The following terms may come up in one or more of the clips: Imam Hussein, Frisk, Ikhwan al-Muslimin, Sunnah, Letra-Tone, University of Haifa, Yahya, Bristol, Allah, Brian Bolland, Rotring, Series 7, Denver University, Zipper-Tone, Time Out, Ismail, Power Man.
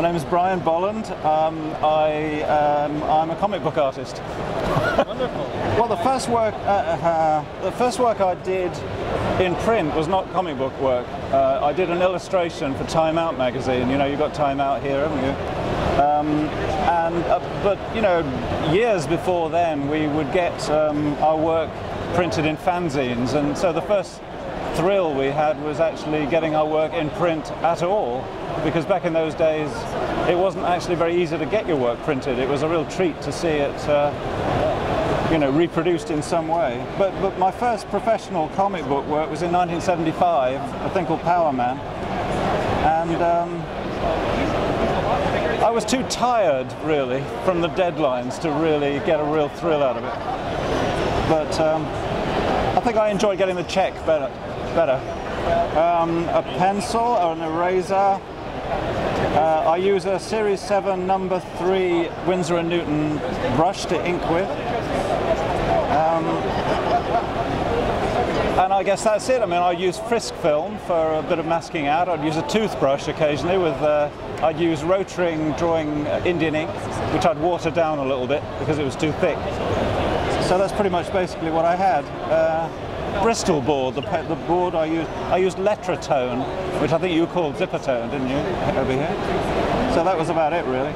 My name is Brian Bolland. I'm a comic book artist. Wonderful. Well, the first work I did in print was not comic book work. I did an illustration for Time Out magazine. You know, you've got Time Out here, haven't you? But you know, years before then, we would get our work printed in fanzines, and so the first thrill we had was actually getting our work in print at all, because back in those days it wasn't actually very easy to get your work printed. It was a real treat to see it you know, reproduced in some way. But my first professional comic book work was in 1975, a thing called Power Man, and I was too tired really from the deadlines to really get a real thrill out of it, but I think I enjoy getting the check better. A pencil or an eraser. I use a Series 7 No. 3 Winsor & Newton brush to ink with. And I guess that's it. I mean, I use Frisk film for a bit of masking out. I'd use a toothbrush occasionally with, I'd use Rotring drawing Indian ink, which I'd water down a little bit because it was too thick. So that's pretty much basically what I had. Bristol board, the board I used Letra-Tone, which I think you called Zipper-Tone, didn't you, over here? So that was about it, really.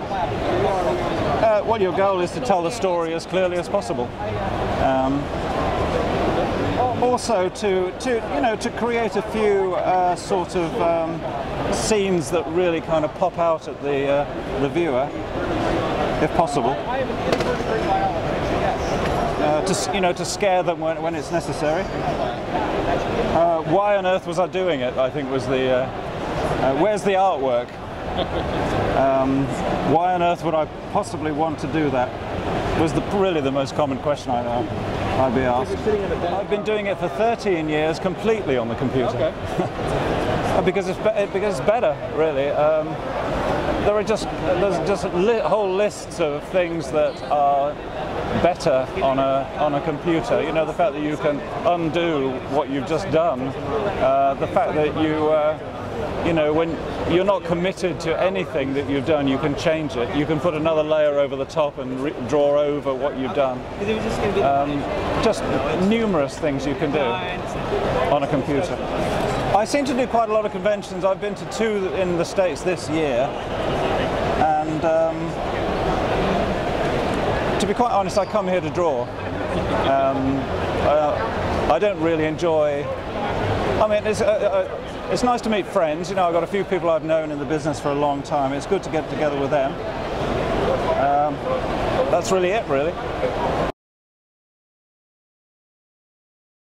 Well, your goal is to tell the story as clearly as possible. Also to create a few sort of scenes that really kind of pop out at the viewer, if possible. To scare them when it's necessary. Why on earth was I doing it, I think, was the... where's the artwork? Why on earth would I possibly want to do that? Was really the most common question I'd be asked. I've been doing it for 13 years completely on the computer. Okay. because it's better, really. There's just whole lists of things that are better on a computer. You know, the fact that you can undo what you've just done, the fact that you you know, when you're not committed to anything that you've done, you can change it. You can put another layer over the top and draw over what you've done. Just numerous things you can do on a computer. I seem to do quite a lot of conventions. I've been to 2 in the States this year, and to be quite honest, I come here to draw. I don't really enjoy... I mean, it's nice to meet friends. You know, I've got a few people I've known in the business for a long time. It's good to get together with them. That's really it, really.